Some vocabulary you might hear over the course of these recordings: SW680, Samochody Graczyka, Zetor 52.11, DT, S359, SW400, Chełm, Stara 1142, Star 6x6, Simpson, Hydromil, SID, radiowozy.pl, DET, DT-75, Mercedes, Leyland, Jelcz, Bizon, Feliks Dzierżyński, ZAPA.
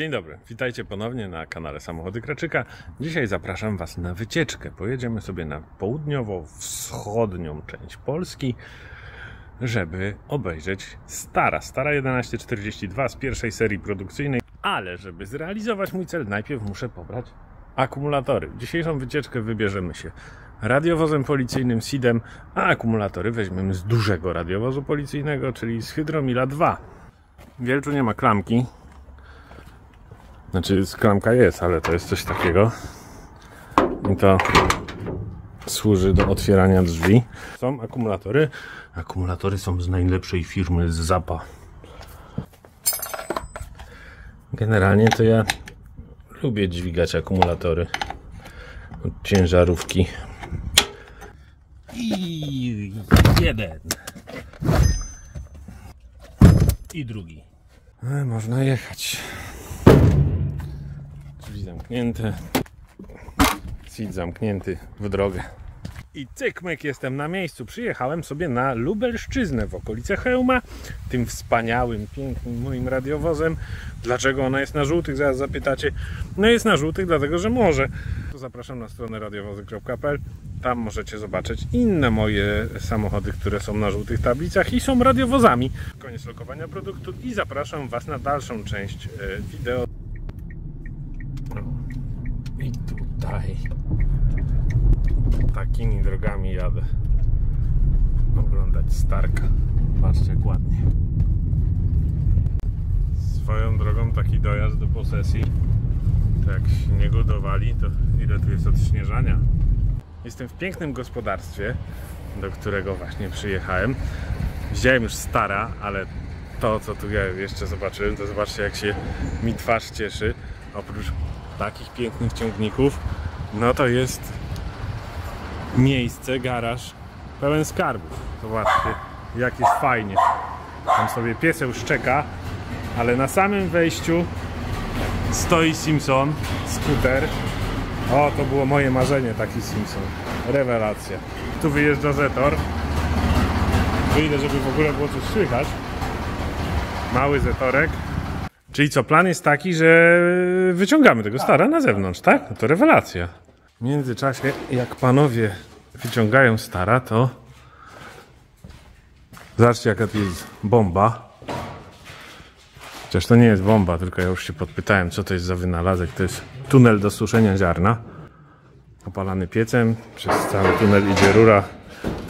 Dzień dobry, witajcie ponownie na kanale Samochody Graczyka. Dzisiaj zapraszam Was na wycieczkę. Pojedziemy sobie na południowo-wschodnią część Polski, żeby obejrzeć Stara 1142 z pierwszej serii produkcyjnej. Ale żeby zrealizować mój cel, najpierw muszę pobrać akumulatory. W dzisiejszą wycieczkę wybierzemy się radiowozem policyjnym SID-em, a akumulatory weźmiemy z dużego radiowozu policyjnego, czyli z Hydromila 2. W Jelczu nie ma klamki. Znaczy klamka jest, ale to jest coś takiego. I to służy do otwierania drzwi. Są akumulatory. Akumulatory są z najlepszej firmy, z ZAPA. Generalnie to ja lubię dźwigać akumulatory od ciężarówki. I jeden. I drugi. Można jechać. Drzwi zamknięte, SID zamknięty, w drogę. I cykmyk, jestem na miejscu. Przyjechałem sobie na Lubelszczyznę, w okolice Chełma, tym wspaniałym, pięknym moim radiowozem. Dlaczego ona jest na żółtych? Zaraz zapytacie. No jest na żółtych dlatego, że może. To zapraszam na stronę radiowozy.pl. Tam możecie zobaczyć inne moje samochody, które są na żółtych tablicach i są radiowozami. Koniec lokowania produktu i zapraszam Was na dalszą część wideo. I tutaj takimi drogami jadę oglądać Starka. Patrzcie jak ładnie. Swoją drogą taki dojazd do posesji, to jak śniegu dowali, to ile tu jest odśnieżania. Jestem w pięknym gospodarstwie, do którego właśnie przyjechałem. Widziałem już Stara, ale to co tu ja jeszcze zobaczyłem, to zobaczcie jak się mi twarz cieszy. Oprócz takich pięknych ciągników, no to jest miejsce, garaż pełen skarbów. Zobaczcie jak jest fajnie. Tam sobie pieseł szczeka, ale na samym wejściu stoi Simpson, skuter. O, to było moje marzenie, taki Simpson. Rewelacja. Tu wyjeżdża Zetor. Wyjdę, żeby w ogóle było coś słychać. Mały Zetorek. Czyli co, plan jest taki, że wyciągamy tego Stara na zewnątrz, tak? No to rewelacja. W międzyczasie, jak panowie wyciągają Stara, to zobaczcie jaka to jest bomba. Chociaż to nie jest bomba, tylko ja już się podpytałem, co to jest za wynalazek. To jest tunel do suszenia ziarna, opalany piecem, przez cały tunel idzie rura.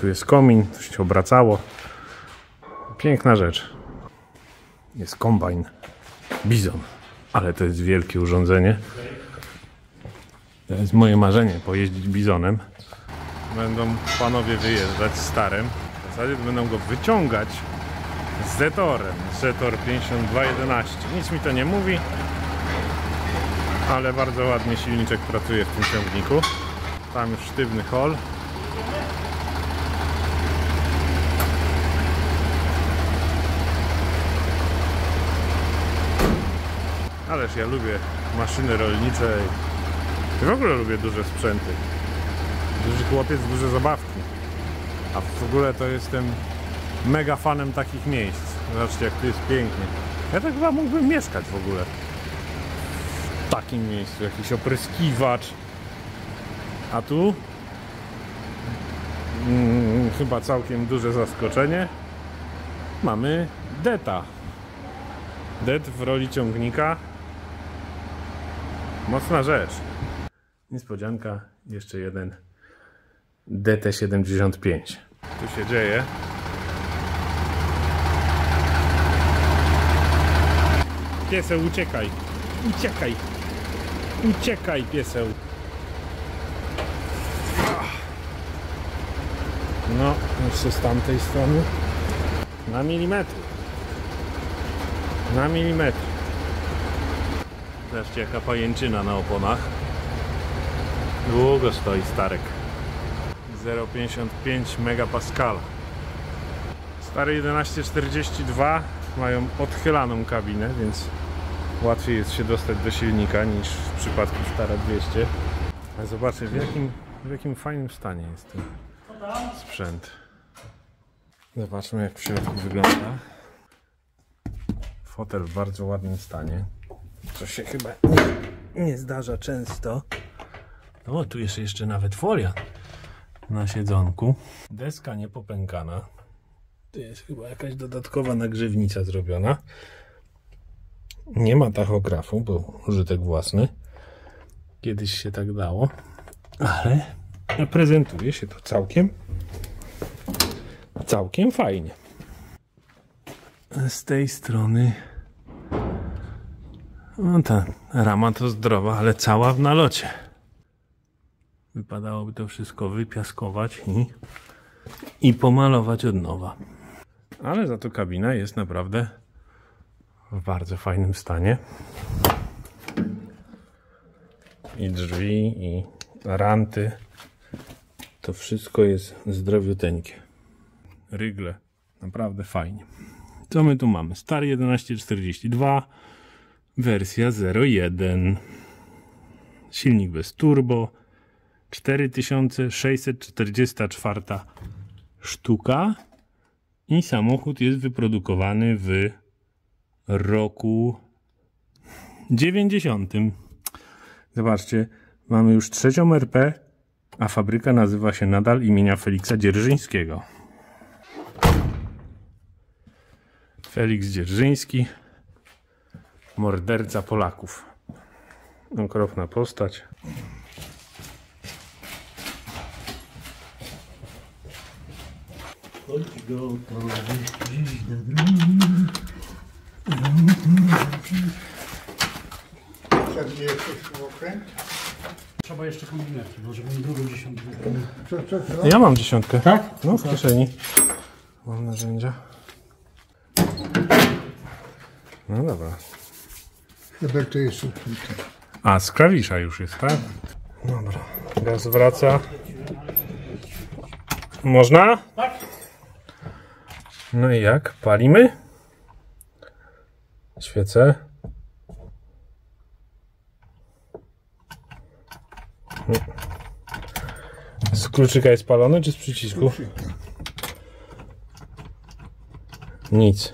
Tu jest komin, tu się obracało. Piękna rzecz. Jest kombajn Bizon, ale to jest wielkie urządzenie. To jest moje marzenie, pojeździć Bizonem. Będą panowie wyjeżdżać Starym. W zasadzie będą go wyciągać z Zetorem. Zetor 52.11. Nic mi to nie mówi, ale bardzo ładnie silniczek pracuje w tym ciągniku. Tam już sztywny hol. Ależ ja lubię maszyny rolnicze i w ogóle lubię duże sprzęty. Duży chłopiec, duże zabawki. A w ogóle to jestem mega fanem takich miejsc. Zobaczcie jak tu jest pięknie. Ja tak chyba mógłbym mieszkać w ogóle. W takim miejscu, jakiś opryskiwacz. A tu? Chyba całkiem duże zaskoczenie. Mamy DT-a. DET w roli ciągnika. Mocna rzecz. Niespodzianka, jeszcze jeden DT-75. Tu się dzieje. Pieseł, uciekaj! Uciekaj! Uciekaj, pieseł! No, jeszcze z tamtej strony. Na milimetr. Na milimetr. Zobaczcie jaka pajęczyna na oponach. Długo stoi Starek. 0,55 MPa. Stare 1142 mają odchylaną kabinę, więc łatwiej jest się dostać do silnika niż w przypadku Stara 200. A zobaczcie w jakim fajnym stanie jest ten sprzęt. Zobaczmy jak w środku wygląda. Fotel w bardzo ładnym stanie. co się chyba nie zdarza często. O, tu jest jeszcze nawet folia na siedzonku. Deska niepopękana. Tu jest chyba jakaś dodatkowa nagrzewnica zrobiona. Nie ma tachografu, bo użytek własny. Kiedyś się tak dało, ale prezentuje się to całkiem fajnie. Z tej strony no ta rama to zdrowa, ale cała w nalocie. Wypadałoby to wszystko wypiaskować i pomalować od nowa. Ale za to kabina jest naprawdę w bardzo fajnym stanie. I drzwi, i ranty. To wszystko jest zdrowiuteńkie. Rygle. Naprawdę fajnie. Co my tu mamy? Star 1142, wersja 01. Silnik bez turbo. 4644 sztuka. I samochód jest wyprodukowany w roku 90. Zobaczcie, mamy już trzecią RP, a fabryka nazywa się nadal imienia Feliksa Dzierżyńskiego. Feliks Dzierżyński, morderca Polaków. Okropna postać. Trzeba jeszcze kombinację, może bym drugą dziesiątkę. Ja mam dziesiątkę. Tak? No w kieszeni. Mam narzędzia. No dobra. Chyba to jest. A, z klawisza już jest, tak? Dobra. Gaz wraca. Można? Tak. No i jak? Palimy? Świecę. Z kluczyka jest palony, czy z przycisku? Nic.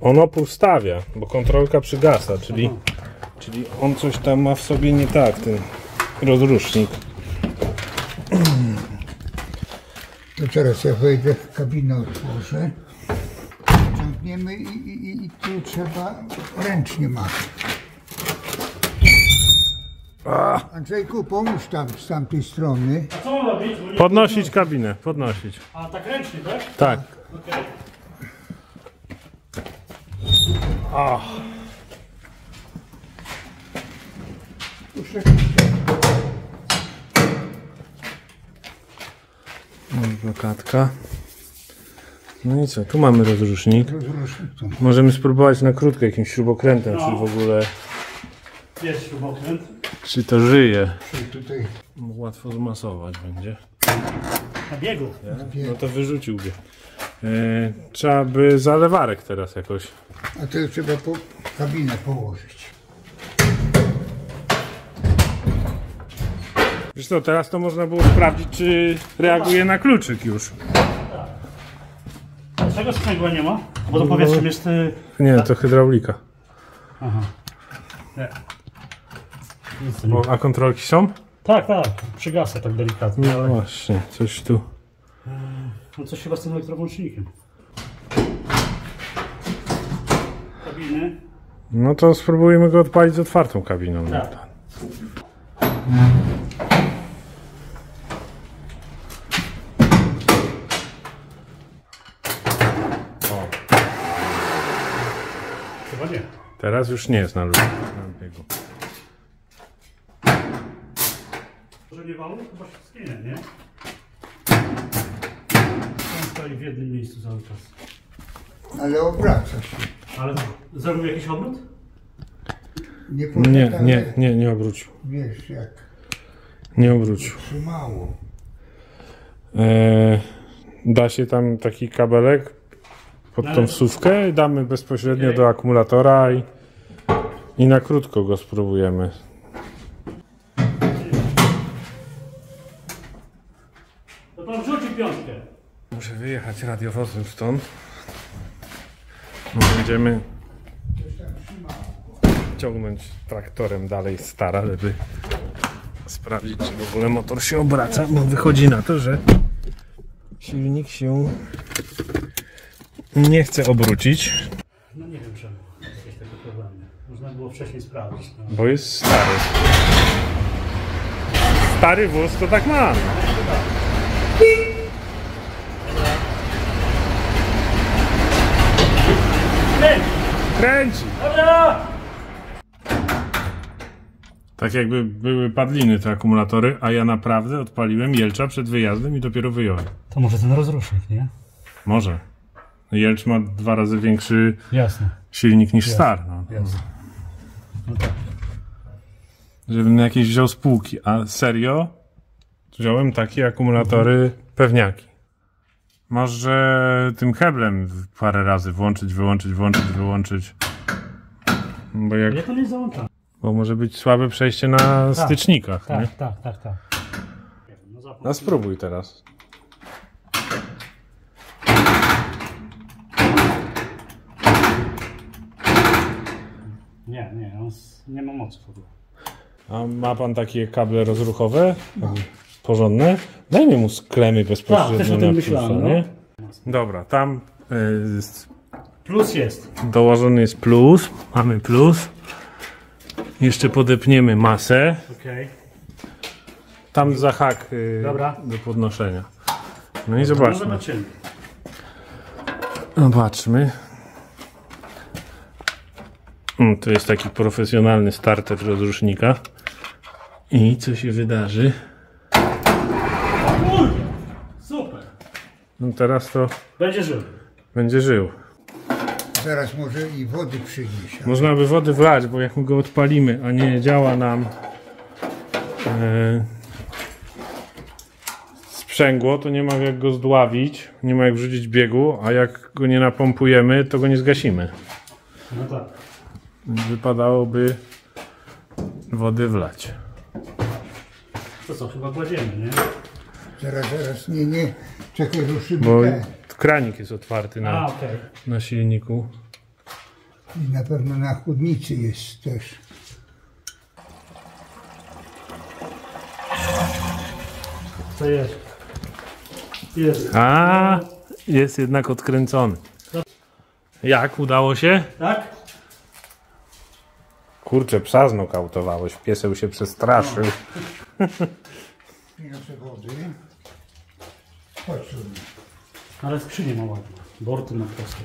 On opór stawia, bo kontrolka przygasa, czyli on coś tam ma w sobie nie tak, ten rozrusznik. To teraz ja wejdę w kabinę, otworzę. I tu trzeba ręcznie machać. Andrzejku, pomóż tam z tamtej strony. A co mam robić? Podnosić kabinę, podnosić. A tak ręcznie, tak? Tak. Okay. Oh. Blokadka. No i co, tu mamy rozrusznik. Możemy spróbować na krótko jakimś śrubokrętem, no. Czy w ogóle... Jest śrubokręt. Czy to żyje? Tutaj. Łatwo zmasować będzie. Na biegu. Ja? No to wyrzuciłby. Trzeba by zalewarek teraz jakoś. A to już trzeba po kabinę położyć. Wiesz co, teraz to można było sprawdzić, czy reaguje na kluczyk już. Tego sprzęgła nie ma? Bo to powietrzem jest... Nie, to hydraulika. Aha. Nie. Bo, a kontrolki są? Tak, tak. Przygasa tak delikatnie. No ale... właśnie, coś tu. No coś chyba z tym elektrowłącznikiem. Kabiny. No to spróbujemy go odpalić z otwartą kabiną. Tak. Teraz już nie jest na luzie. Może nie walu? Chyba się skinie, nie? On stoi w jednym miejscu cały czas. Ale obraca się. Ale zrobił jakiś obrót? Nie obrócił. Wiesz jak? Nie obrócił. Trzymało. Da się tam taki kabelek pod tą wsówkę, damy bezpośrednio do akumulatora i na krótko go spróbujemy. To pan wrzuci piątkę. Muszę wyjechać radiowozem stąd. Będziemy ciągnąć traktorem dalej Stara, żeby sprawdzić, czy w ogóle motor się obraca, bo wychodzi na to, że silnik się nie chce obrócić. No nie wiem czemu jest taki problem. Można było wcześniej sprawdzić. No. Bo jest stary. Stary wóz to tak ma. Kręci! Dobra! Tak jakby były padliny te akumulatory, a ja naprawdę odpaliłem Jelcza przed wyjazdem i dopiero wyjąłem. To może ten rozrusznik, nie? Może. Jelcz ma 2 razy większy silnik niż Star. No. Jasne. No tak. Żebym jakieś wziął spółki, a serio wziąłem takie akumulatory pewniaki. Może tym heblem parę razy włączyć, wyłączyć, włączyć, wyłączyć. Bo jak... Ja to nie załączam. Bo może być słabe przejście na stycznikach. Tak, nie? Tak. No spróbuj teraz. Nie, on nie ma mocy w ogóle. A ma pan takie kable rozruchowe? No. Porządne? Dajmy mu sklemy bezpośrednio. Tak, też o tym myślałem, no. Dobra, tam jest... Plus jest. Dołożony jest plus. Mamy plus. Jeszcze podepniemy masę. Okay. Tam za hak do podnoszenia. No i zobaczmy. Zobaczmy. To jest taki profesjonalny starter rozrusznika. I co się wydarzy? Super! No teraz to... Będzie żył. Będzie żył. Teraz może i wody przynieść. Można by wody wlać, bo jak my go odpalimy, a nie działa nam sprzęgło, to nie ma jak go zdławić, nie ma jak wrzucić biegu, a jak go nie napompujemy, to go nie zgasimy. No tak. Wypadałoby wody wlać. To co, chyba kładziemy, nie? Zaraz, nie, czekaj, ruszymy. Bo... Kranik jest otwarty na silniku. I na pewno na chłodnicy jest też. To jest. Jest jednak odkręcony. Jak? Udało się? Tak. Kurczę, psa znokautowałeś. Pieseł się przestraszył. Niosę wody. Chodź. Ale skrzynię ma ładne, borty ma proste,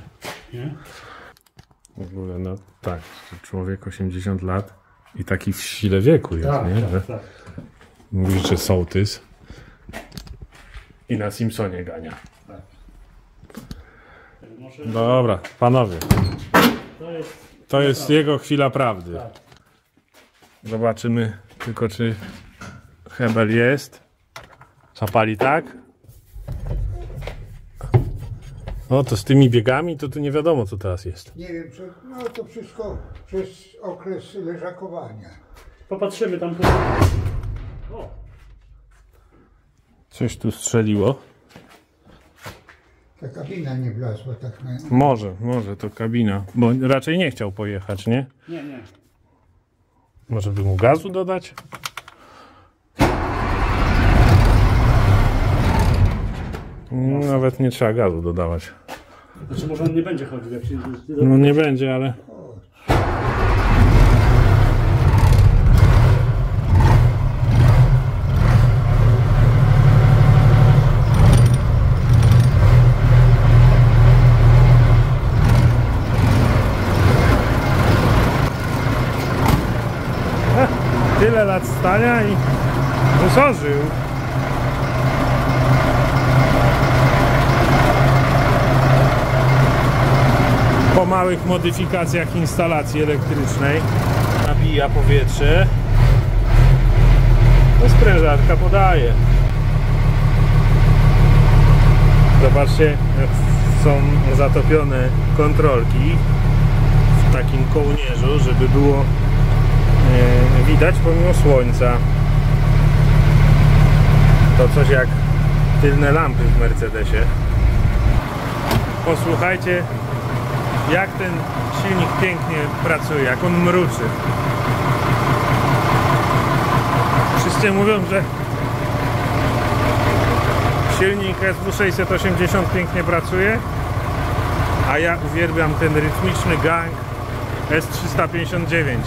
nie? W ogóle no tak, człowiek 80 lat i taki w sile wieku jest, nie? Tak. Mówi, że sołtys i na Simpsonie gania. Tak. Dobra, panowie, to jest jego chwila prawdy. Tak. Zobaczymy tylko, czy hebel jest. Zapali tak? No to z tymi biegami to nie wiadomo co teraz jest. Nie wiem, no to wszystko przez okres leżakowania. Popatrzymy tam. O. Coś tu strzeliło. Ta kabina nie wlazła tak na... Może to kabina, bo raczej nie chciał pojechać, nie? Nie. Może by mu gazu dodać? Nawet nie trzeba gazu dodawać. Znaczy może on nie będzie chodził, jak się... No nie będzie, ale... Tyle lat stania i usożył. Po małych modyfikacjach instalacji elektrycznej nabija powietrze, to sprężarka podaje. Zobaczcie, jak są zatopione kontrolki w takim kołnierzu, żeby było widać pomimo słońca. To coś jak tylne lampy w Mercedesie. Posłuchajcie jak ten silnik pięknie pracuje, jak on mruczy. Wszyscy mówią, że silnik SW680 pięknie pracuje, a ja uwielbiam ten rytmiczny gang S359.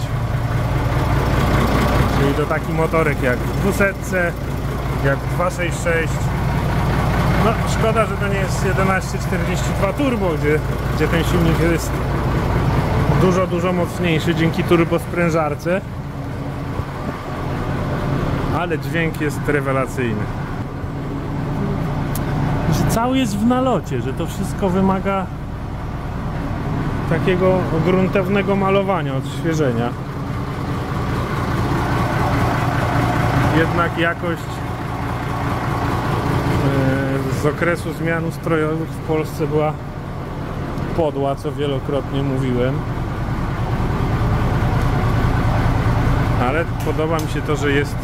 Czyli to taki motorek jak w 200, jak 266. No szkoda, że to nie jest 1142 turbo, gdzie ten silnik jest dużo mocniejszy dzięki turbosprężarce. Ale dźwięk jest rewelacyjny. Że cały jest w nalocie, że to wszystko wymaga takiego gruntownego malowania, odświeżenia. Jednak jakość z okresu zmian ustrojowych w Polsce była podła, co wielokrotnie mówiłem. Ale podoba mi się to, że jest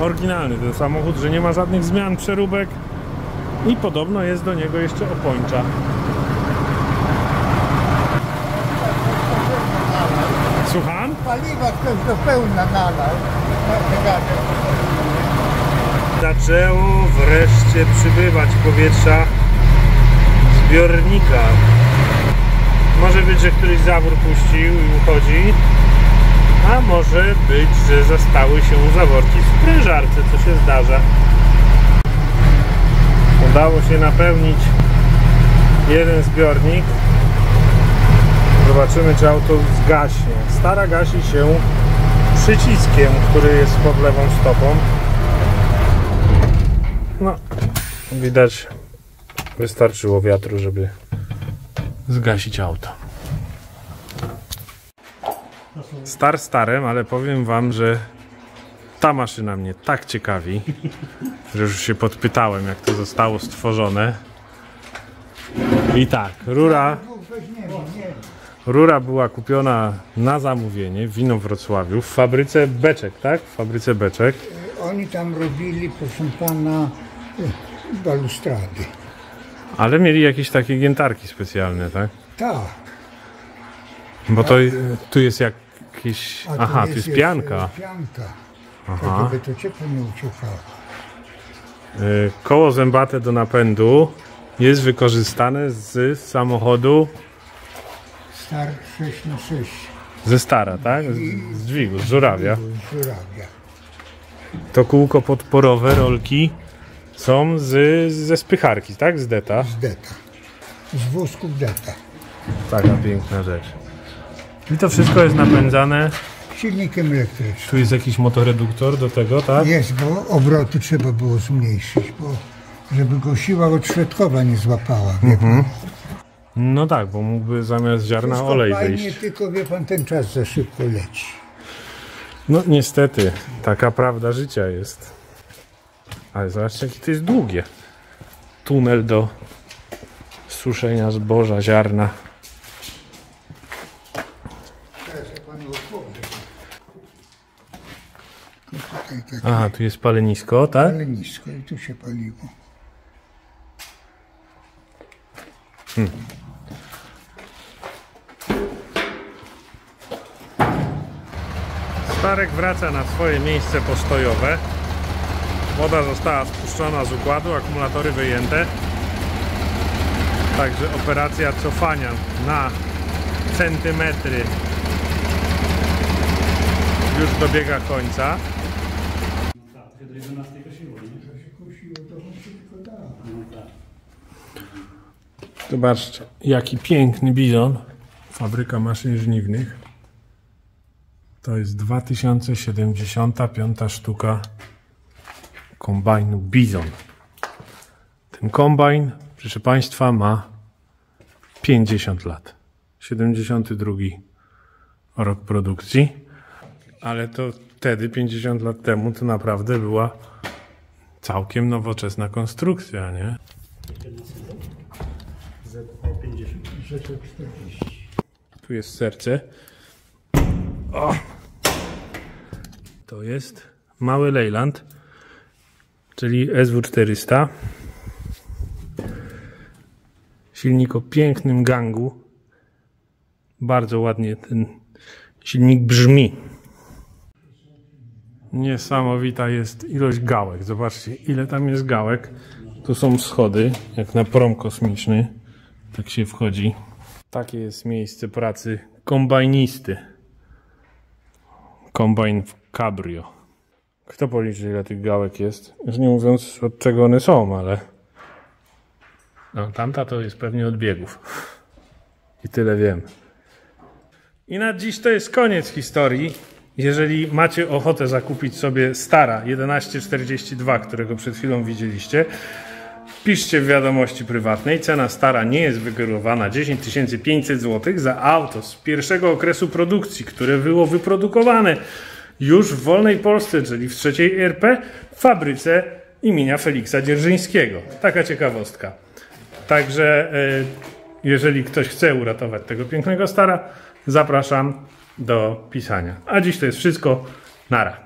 oryginalny ten samochód, że nie ma żadnych zmian, przeróbek i podobno jest do niego jeszcze opończa. Słucham? Paliwa ktoś do pełna nalał. Zaczęło wreszcie przybywać powietrza zbiornika. Może być, że któryś zawór puścił i uchodzi, a może być, że zastały się zaworki w sprężarce, co się zdarza. Udało się napełnić jeden zbiornik. Zobaczymy, czy auto zgaśnie. Stara gasi się przyciskiem, który jest pod lewą stopą. No, widać, wystarczyło wiatru, żeby zgasić auto. Starem, ale powiem wam, że ta maszyna mnie tak ciekawi, że już się podpytałem, jak to zostało stworzone. I tak, rura była kupiona na zamówienie w Wino-Wrocławiu, w fabryce beczek, tak? W fabryce beczek. Oni tam robili, proszę pana, balustrady. Ale mieli jakieś takie giętarki specjalne, tak? Tak. Bo to tu jest jakiś... Aha, tu jest pianka. Aha. To ciepło nie uciekało. Koło zębate do napędu jest wykorzystane z samochodu Star 6x6. Ze Stara, tak? Z dźwigu, z żurawia. To kółko podporowe, rolki są ze spycharki, tak? Z DET-a. Z DET-a. Z wózków DET-a. Taka piękna rzecz. I to wszystko jest napędzane silnikiem elektrycznym. Tu jest jakiś motoreduktor do tego, tak? Jest, bo obroty trzeba było zmniejszyć, bo żeby go siła odśrodkowa nie złapała. No tak, bo mógłby zamiast ziarna olej wyjść. Nie tylko, wie pan, ten czas za szybko leci. No niestety, taka prawda życia jest. Ale zobaczcie, jakie to jest długie. Tunel do suszenia zboża, ziarna. Aha, tu jest palenisko, tak? Palenisko i tu się paliło. Starek wraca na swoje miejsce postojowe. Woda została spuszczona z układu, akumulatory wyjęte. Także operacja cofania na centymetry już dobiega końca. Zobaczcie, jaki piękny Bizon. Fabryka maszyn żniwnych. To jest 2075 sztuka kombajnu Bizon. Ten kombajn, proszę państwa, ma 50 lat. 72 rok produkcji. Ale to wtedy, 50 lat temu, to naprawdę była całkiem nowoczesna konstrukcja, nie? Tu jest serce. O! To jest mały Leyland, czyli SW400. Silnik o pięknym gangu Bardzo ładnie ten silnik brzmi. Niesamowita jest ilość gałek. Zobaczcie, ile tam jest gałek. Tu są schody, jak na prom kosmiczny. Tak się wchodzi. Takie jest miejsce pracy kombajnisty. Kombajn w cabrio. Kto policzy, ile tych gałek jest? Już nie mówiąc, od czego one są, ale... No, tamta to jest pewnie od biegów. I tyle wiem. I na dziś to jest koniec historii. Jeżeli macie ochotę zakupić sobie Stara 1142, którego przed chwilą widzieliście, piszcie w wiadomości prywatnej. Cena Stara nie jest wygórowana. 10 500 zł za auto z pierwszego okresu produkcji, które było wyprodukowane już w wolnej Polsce, czyli w III RP, w fabryce imienia Feliksa Dzierżyńskiego. Taka ciekawostka. Także jeżeli ktoś chce uratować tego pięknego Stara, zapraszam do pisania. A dziś to jest wszystko. Nara.